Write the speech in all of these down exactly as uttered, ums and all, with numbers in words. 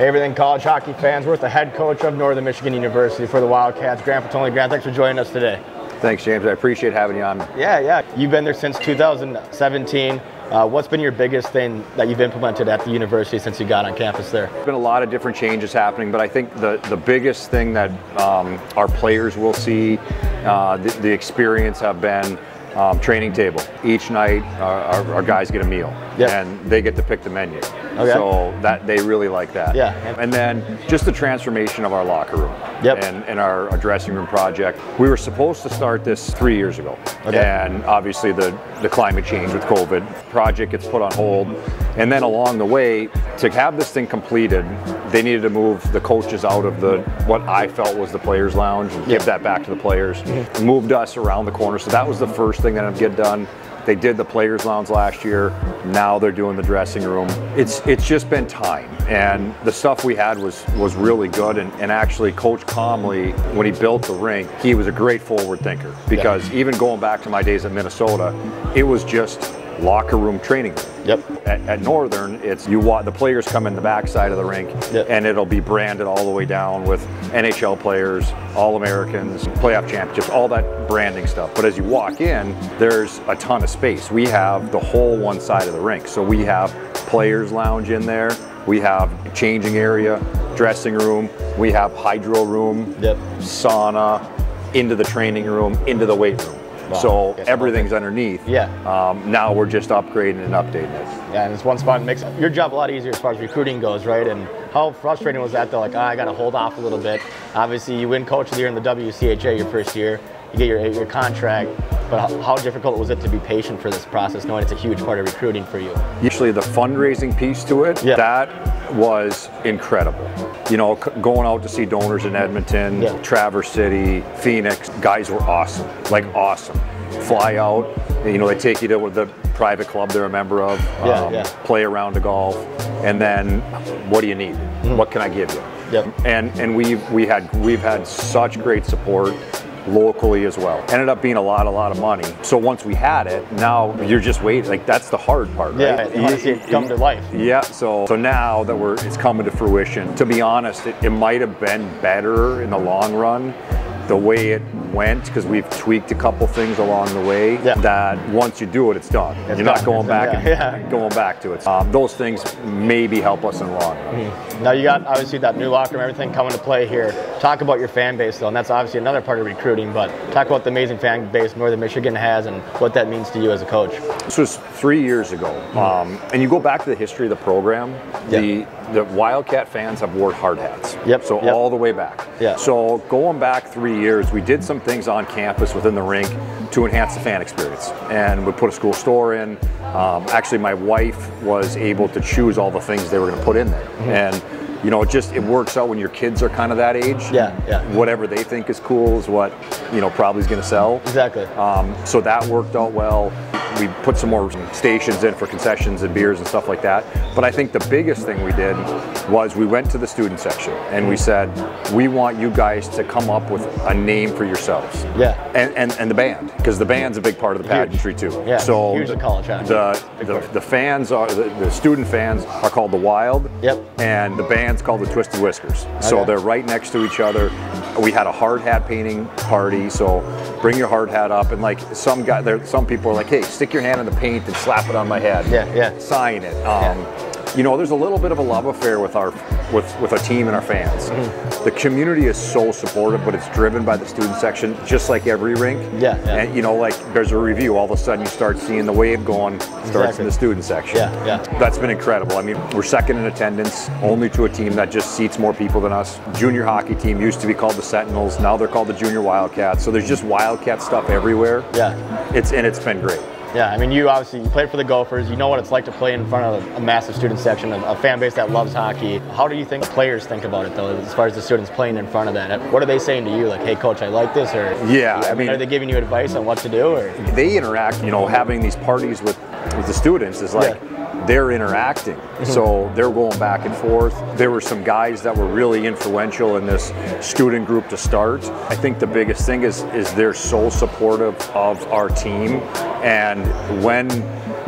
Everything college hockey fans. We're with the head coach of Northern Michigan University for the Wildcats, Grant Potulny. Grant, thanks for joining us today. Thanks, James. I appreciate having you on. Yeah, yeah. You've been there since two thousand seventeen. Uh, what's been your biggest thing that you've implemented at the university since you got on campus there? There's been a lot of different changes happening, but I think the, the biggest thing that um, our players will see, uh, the, the experience have been um, training table. Each night, our, our, our guys get a meal, yep. and they get to pick the menu. Okay. So that they really like that. Yeah. And then just the transformation of our locker room yep. and, and our, our dressing room project. We were supposed to start this three years ago. Okay. And obviously the, the climate change with COVID project gets put on hold. And then along the way, to have this thing completed, they needed to move the coaches out of the what I felt was the players' lounge and yep. give that back to the players. Mm-hmm. Moved us around the corner. So that was the first thing that I'd get done. They did the players' lounge last year. Now they're doing the dressing room. It's it's just been time, and the stuff we had was was really good. And, and actually, Coach Comley, when he built the rink, he was a great forward thinker because yeah. even going back to my days at Minnesota, it was just locker room training. Yep. At, at Northern, it's you want the players come in the backside of the rink, yep. and it'll be branded all the way down with N H L players, All-Americans, playoff championships, all that branding stuff. But as you walk in, there's a ton of space. We have the whole one side of the rink. So we have players' lounge in there. We have changing area, dressing room. We have hydro room, yep. sauna, into the training room, into the weight room. Wow. So everything's underneath. Yeah. Um, now we're just upgrading and updating it. Yeah, and it's one spot that makes your job a lot easier as far as recruiting goes, right? And how frustrating was that though? Like, oh, I got to hold off a little bit. Obviously, you win coach of the year in the W C H A your first year. You get your eight-year contract, but how, how difficult was it to be patient for this process, knowing it's a huge part of recruiting for you? Usually, the fundraising piece to it, yeah. that was incredible. You know, going out to see donors in Edmonton, yeah. Traverse City, Phoenix, guys were awesome, like awesome. Fly out, you know, they take you to the private club they're a member of, yeah, um, yeah. play a round of golf, and then what do you need? Mm-hmm. What can I give you? Yep. And and we've we had we've had such great support. Locally as well. Ended up being a lot, a lot of money. So once we had it, now you're just waiting. Like that's the hard part, right? Yeah, you want to see it come to life. Yeah, so so now that we're it's coming to fruition, to be honest, it, it might have been better in the long run, the way it went, because we've tweaked a couple things along the way yeah. that once you do it, it's done. It's you're done. Not going back yeah. and yeah. going back to it. Um, those things maybe help us in the long run. Mm-hmm. Now you got obviously that new locker room, everything coming to play here. Talk about your fan base though, and that's obviously another part of recruiting, but talk about the amazing fan base Northern Michigan has and what that means to you as a coach. This was three years ago, mm-hmm. um, and you go back to the history of the program, yeah. the The Wildcat fans have worn hard hats. Yep. So yep. all the way back. Yeah. So going back three years, we did some things on campus within the rink to enhance the fan experience, and we put a school store in. Um, actually, my wife was able to choose all the things they were going to put in there, mm-hmm. and you know, it just it works out when your kids are kind of that age. Yeah. Yeah. Whatever they think is cool is what you know probably is going to sell. Exactly. Um, so that worked out well. We put some more stations in for concessions and beers and stuff like that. But I think the biggest thing we did was we went to the student section and we said, we want you guys to come up with a name for yourselves. Yeah. And and, and the band, because the band's a big part of the pageantry too. Yeah, so huge the, college the, the, the fans, are the, the student fans are called the Wild yep. and the band's called the Twisted Whiskers. Okay. So they're right next to each other. We had a hard hat painting party, so bring your hard hat up. And like some guy, there, some people are like, hey, stick your hand in the paint and slap it on my head. Yeah, yeah. Sign it. Um, yeah. You know, there's a little bit of a love affair with our with with our team and our fans. Mm-hmm. The community is so supportive, but it's driven by the student section, just like every rink. Yeah, yeah. And you know, like there's a review. All of a sudden, you start seeing the wave going. Starts exactly. in the student section. Yeah, yeah. That's been incredible. I mean, we're second in attendance, only to a team that just seats more people than us. Junior hockey team used to be called the Sentinels. Now they're called the Junior Wildcats. So there's just Wildcat stuff everywhere. Yeah. It's and it's been great. Yeah, I mean, you obviously you played for the Gophers. You know what it's like to play in front of a massive student section, a fan base that loves hockey. How do you think the players think about it, though, as far as the students playing in front of that? What are they saying to you? Like, hey, coach, I like this? Or yeah, I mean, are they giving you advice on what to do? Or they interact, you know, having these parties with, with the students is like, yeah. they're interacting, so they're going back and forth. There were some guys that were really influential in this student group to start. I think the biggest thing is is they're so supportive of our team, and when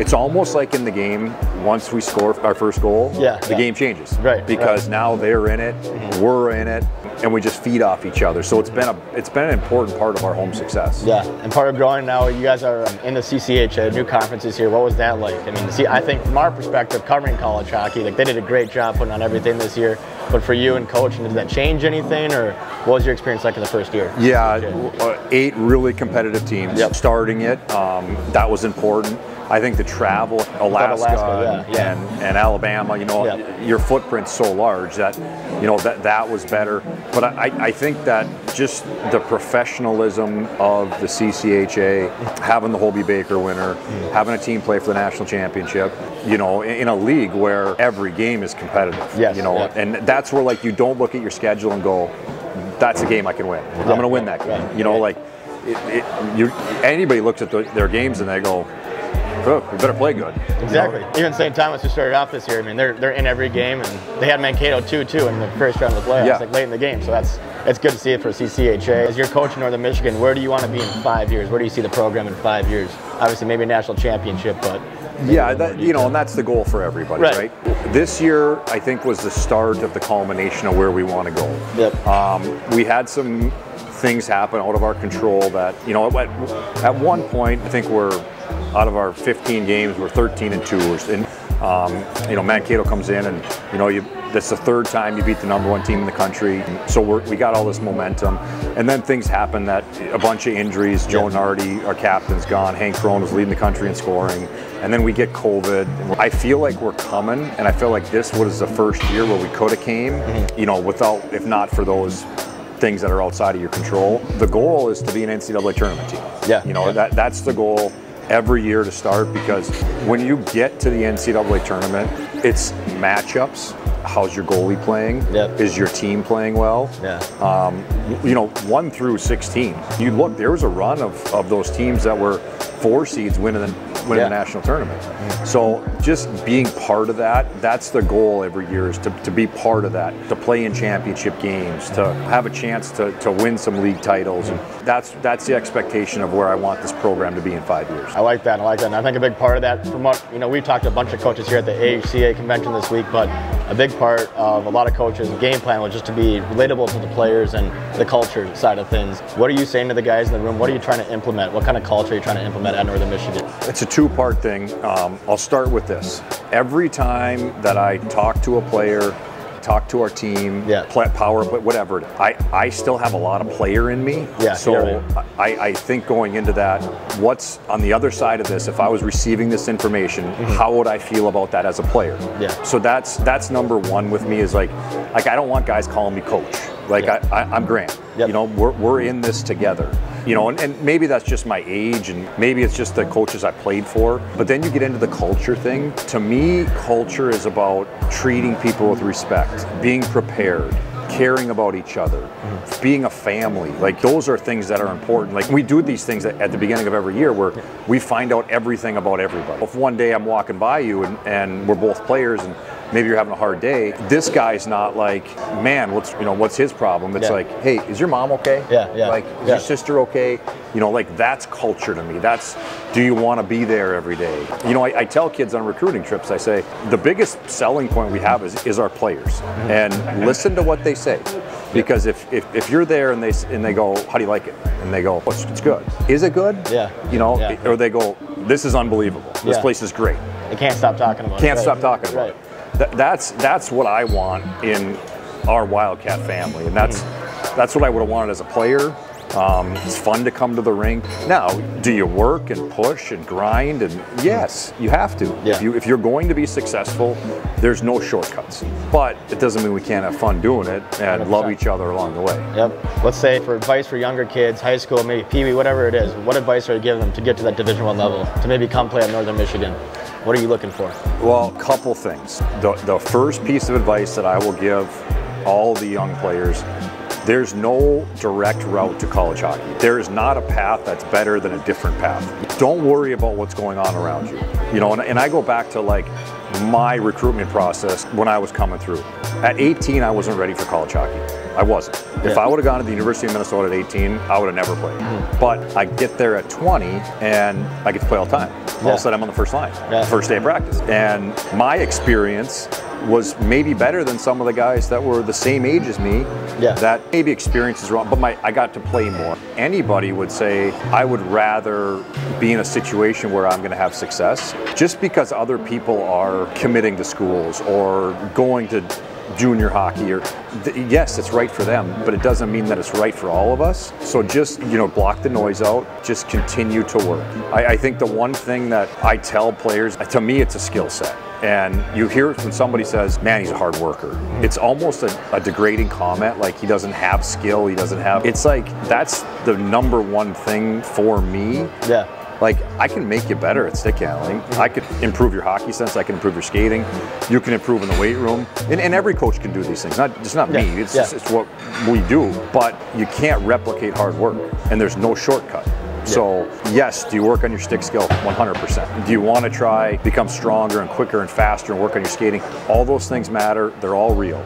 it's almost like in the game, once we score our first goal, yeah, the yeah. game changes. Right. Because right. now they're in it, mm-hmm. we're in it, and we just feed off each other. So it's been a it's been an important part of our home success. Yeah, and part of growing now, you guys are in the C C H A, new conferences here. What was that like? I mean, see, I think from our perspective, covering college hockey, like they did a great job putting on everything this year. But for you and coaching, did that change anything, or what was your experience like in the first year? Yeah, C C H A? Eight really competitive teams yep. starting it. Um, that was important. I think the travel, Alaska, Alaska yeah, and, yeah. and Alabama, you know, yeah. your footprint's so large that, you know, that, that was better. But I, I think that just the professionalism of the C C H A, having the Hobey Baker winner, mm-hmm. having a team play for the national championship, you know, in a league where every game is competitive, yes, you know, yeah. and that's where, like, you don't look at your schedule and go, that's a game I can win. Yeah, I'm going to win that game. Yeah, you know, yeah. like, it, it, you, anybody looks at the, their games and they go, oh, we better play good. Exactly. You know? Even Saint Thomas, who started off this year, I mean, they're they're in every game, and they had Mankato two two in the first round of the playoffs, yeah. like late in the game. So that's it's good to see it for C C H A. As your coach in Northern Michigan, where do you want to be in five years? Where do you see the program in five years? Obviously, maybe a national championship, but yeah, that, you know, and that's the goal for everybody, right. right? This year, I think, was the start of the culmination of where we want to go. Yep. Um, we had some things happen out of our control that, you know, at at one point, I think we're. Out of our fifteen games, we're thirteen and two. And um, you know, Mankato comes in, and you know, you, that's the third time you beat the number one team in the country. So we're, we got all this momentum, and then things happen that a bunch of injuries. Joe Nardi, our captain's gone. Hank Kron was leading the country in scoring, and then we get COVID. I feel like we're coming, and I feel like this was the first year where we could have came. You know, without if not for those. Things that are outside of your control. The goal is to be an N C double A tournament team. Yeah, you know yeah. that that's the goal. Every year to start, because when you get to the N C double A tournament, it's matchups. How's your goalie playing? Yep. Is your team playing well? Yeah. Um, you know, one through sixteen. You look, there was a run of, of those teams that were four seeds winning the, winning yeah. the national tournament. Mm-hmm. So just being part of that, that's the goal every year, is to, to be part of that, to play in championship games, to have a chance to, to win some league titles. And that's that's the expectation of where I want this program to be in five years. I like that, I like that. And I think a big part of that, from what, you know, we've talked to a bunch of coaches here at the A H C A convention this week, but a big part of a lot of coaches' game plan was just to be relatable to the players and the culture side of things. What are you saying to the guys in the room? What are you trying to implement? What kind of culture are you trying to implement at Northern Michigan? It's a two-part thing. Um, I'll start with this. Every time that I talk to a player, talk to our team, yeah. play, power, but whatever, I, I still have a lot of player in me. Yeah, so right. I, I think going into that, what's on the other side of this, if I was receiving this information, mm-hmm. how would I feel about that as a player? Yeah. So that's that's number one with me, is like, like I don't want guys calling me coach. Like, yeah. I, I, I'm Grant, yep. you know, we're, we're in this together. You know, and, and maybe that's just my age, and maybe it's just the coaches I played for. But then you get into the culture thing. To me, culture is about treating people with respect, being prepared, caring about each other, mm-hmm. being a family. Like, those are things that are important. Like, we do these things at, at the beginning of every year where we find out everything about everybody. If one day I'm walking by you and, and we're both players, and maybe you're having a hard day, this guy's not like, man, what's, you know, what's his problem? It's yeah. like, hey, is your mom okay? Yeah, yeah. Like, is yeah. your sister okay? You know, like, that's culture to me. That's, do you want to be there every day? You know, I, I tell kids on recruiting trips, I say, the biggest selling point we have is, is our players. And listen to what they say. Because if, if, if you're there and they and they go, how do you like it? And they go, oh, it's, it's good. Is it good? Yeah. You know, yeah. or they go, this is unbelievable. This yeah. place is great. They can't stop talking about can't it. Can't stop talking about right. it. That's that's what I want in our Wildcat family, and that's that's what I would have wanted as a player. Um, it's fun to come to the rink. Now, do you work and push and grind? And yes, you have to. Yeah. If you if you're going to be successful, there's no shortcuts. But it doesn't mean we can't have fun doing it and one hundred percent love each other along the way. Yep. Let's say for advice for younger kids, high school, maybe peewee, whatever it is, what advice are you giving them to get to that Division One level, to maybe come play at Northern Michigan? What are you looking for? Well, a couple things. The, the first piece of advice that I will give all the young players, there's no direct route to college hockey. There is not a path that's better than a different path. Don't worry about what's going on around you. You know, and, and I go back to, like, my recruitment process when I was coming through. At eighteen, I wasn't ready for college hockey. I wasn't. Yeah. If I would have gone to the University of Minnesota at eighteen, I would have never played. Mm-hmm. But I get there at twenty, and I get to play all the time. All yeah. of a sudden, I'm on the first line, yeah. first day of practice. And my experience was maybe better than some of the guys that were the same age as me. Yeah. That maybe experience is wrong, but my I got to play more. Anybody would say, I would rather be in a situation where I'm going to have success. Just because other people are committing to schools or going to junior hockey, or yes, it's right for them, but it doesn't mean that it's right for all of us. So just, you know, block the noise out, just continue to work. I, I think the one thing that I tell players, to me, it's a skill set. And you hear it when somebody says, man, he's a hard worker. It's almost a, a degrading comment, like he doesn't have skill, he doesn't have, it's like, that's the number one thing for me. Yeah. Like, I can make you better at stick handling. I could improve your hockey sense. I can improve your skating. You can improve in the weight room. And, and every coach can do these things. Not, it's not yeah. me. It's, yeah. just, it's what we do. But you can't replicate hard work. And there's no shortcut. Yeah. So, yes, do you work on your stick skill? one hundred percent. Do you want to try, become stronger and quicker and faster and work on your skating? All those things matter. They're all real.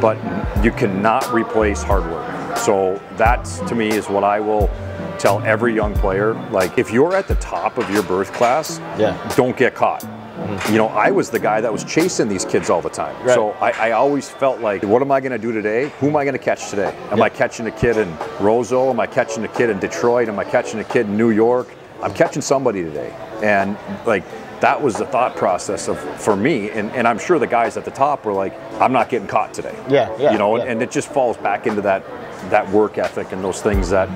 But you cannot replace hard work. So that, to me, is what I will tell every young player. Like, if you're at the top of your birth class, yeah. don't get caught. Mm-hmm. You know, I was the guy that was chasing these kids all the time. Right. So I, I always felt like, what am I going to do today? Who am I going to catch today? Am yeah. I catching a kid in Roseau? Am I catching a kid in Detroit? Am I catching a kid in New York? I'm catching somebody today. And like, that was the thought process of for me, and, and I'm sure the guys at the top were like, I'm not getting caught today. Yeah, yeah. You know, yeah. And, and it just falls back into that that work ethic and those things that,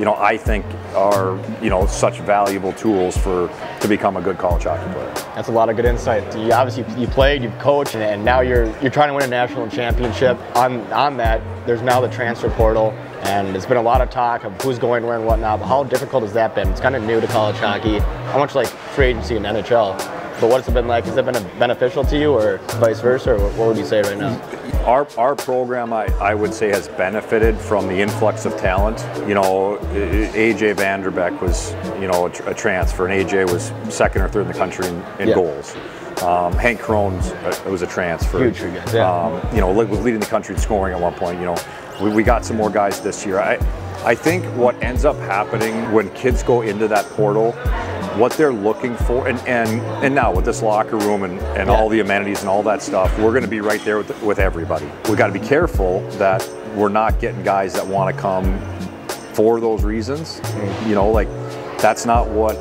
you know, I think are, you know, such valuable tools for to become a good college hockey player. That's a lot of good insight. You obviously you played, you've coached, and, and now you're you're trying to win a national championship. On on that, there's now the transfer portal. And it's been a lot of talk of who's going where and whatnot, but how difficult has that been? It's kind of new to college hockey. How much like free agency and N H L, but what's it been like? Has it been beneficial to you or vice versa? Or what would you say right now? Our, our program, I, I would say, has benefited from the influx of talent. You know, A J Vanderbeck was, you know, a, tr a transfer, and A J was second or third in the country in, in yeah. goals. Um, Hank Kron was a transfer. Huge, yeah. um, you know, was leading the country in scoring at one point, you know. We got some more guys this year. I, I think what ends up happening when kids go into that portal, what they're looking for, and, and, and now with this locker room and, and yeah. all the amenities and all that stuff, we're going to be right there with, with everybody. We got to be careful that we're not getting guys that want to come for those reasons. You know, like, that's not what,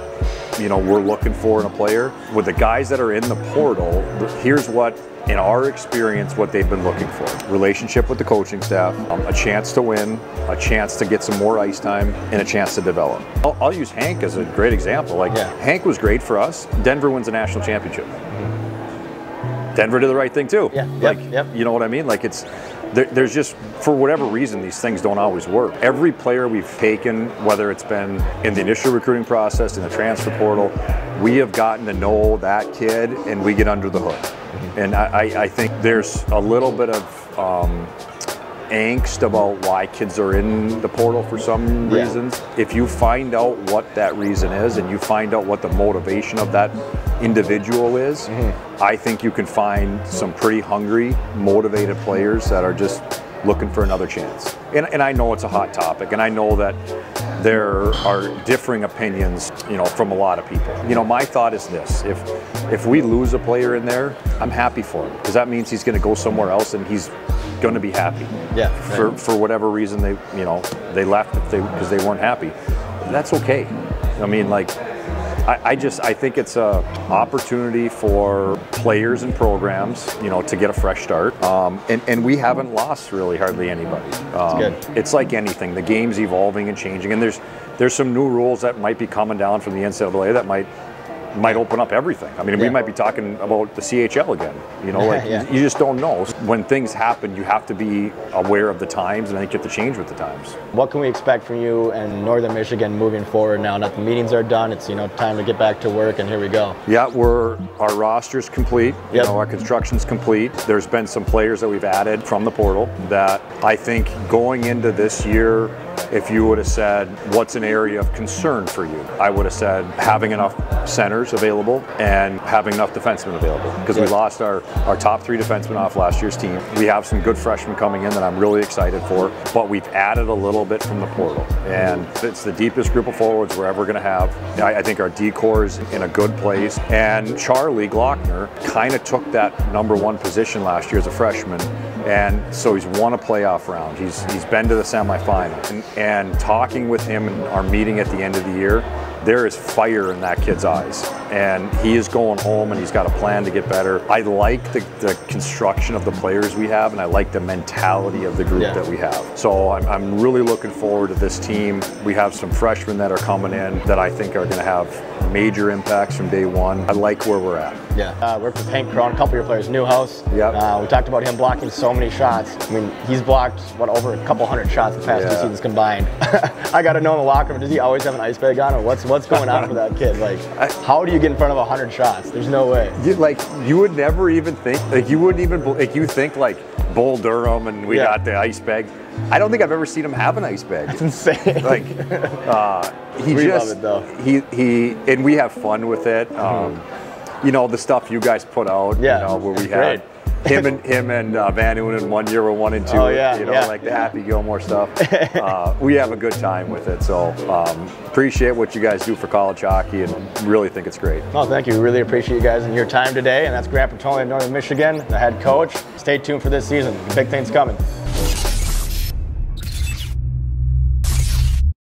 you know, we're looking for in a player. With the guys that are in the portal, here's what, in our experience, what they've been looking for. Relationship with the coaching staff, um, a chance to win, a chance to get some more ice time, and a chance to develop. I'll, I'll use Hank as a great example. Like, yeah. Hank was great for us. Denver wins a national championship. Mm-hmm. Denver did the right thing too. Yeah. Like, yep. Yep. You know what I mean? Like, it's, there, there's just, for whatever reason, these things don't always work. Every player we've taken, whether it's been in the initial recruiting process, in the transfer portal, we have gotten to know that kid and we get under the hood. And I, I think there's a little bit of um, angst about why kids are in the portal for some yeah. reasons. If you find out what that reason is and you find out what the motivation of that individual is, mm-hmm. I think you can find some pretty hungry, motivated players that are just looking for another chance. And, and I know it's a hot topic, and I know that there are differing opinions, you know, from a lot of people. You know, my thought is this: if if we lose a player in there, I'm happy for him, because that means he's going to go somewhere else and he's going to be happy. Yeah. For right. for whatever reason they, you know, they left because they, they weren't happy. That's okay. I mean, like, I, I just I think it's a opportunity for players and programs, you know, to get a fresh start. Um, and and we haven't lost really hardly anybody. Um, it's, it's like anything, the game's evolving and changing, and there's there's some new rules that might be coming down from the N C double A that might might open up everything. I mean, yeah. we might be talking about the C H L again. You know, like, yeah. you just don't know. When things happen, you have to be aware of the times, and I think you have to change with the times. What can we expect from you and Northern Michigan moving forward now? Now that the meetings are done, it's, you know, time to get back to work, and here we go. Yeah, we're, our roster's complete. Yep. You know, our construction's complete. There's been some players that we've added from the portal that I think going into this year If you would have said, what's an area of concern for you? I would have said having enough centers available and having enough defensemen available. Because we lost our, our top three defensemen off last year's team. We have some good freshmen coming in that I'm really excited for, but we've added a little bit from the portal. And it's the deepest group of forwards we're ever going to have. I, I think our D-core is in a good place. And Charlie Glockner kind of took that number one position last year as a freshman. And so he's won a playoff round. He's, he's been to the semifinal. And, and talking with him in our meeting at the end of the year, there is fire in that kid's eyes. And he is going home and he's got a plan to get better. I like the, the construction of the players we have, and I like the mentality of the group yeah. that we have. So I'm, I'm really looking forward to this team. We have some freshmen that are coming in that I think are going to have major impacts from day one. I like where we're at. Yeah, uh, worked with Hank Kron, a couple of your players, Newhouse. Yep. Uh, we talked about him blocking so many shots. I mean, he's blocked, what, over a couple hundred shots the past yeah. two seasons combined. I got to know in the locker room, does he always have an ice bag on, or what's what's going on for that kid? Like, I, how do you get in front of a hundred shots? There's no way. You, like, you would never even think, like, you wouldn't even, like, you think, like, Bull Durham and we yeah. got the ice bag. I don't think I've ever seen him have an ice bag. That's insane. Like, uh, he we just, love it though. He, he, and we have fun with it. Um, mm-hmm. You know, the stuff you guys put out, yeah. you know, where we it's had great. Him and him and uh, Van Oonen one year were one and two. Oh, yeah, you know, yeah, like the yeah. Happy Gilmore stuff. Uh, we have a good time with it. So um, appreciate what you guys do for college hockey, and really think it's great. Oh, thank you. We really appreciate you guys and your time today. And that's Grant Potulny of Northern Michigan, the head coach. Stay tuned for this season. Big things coming.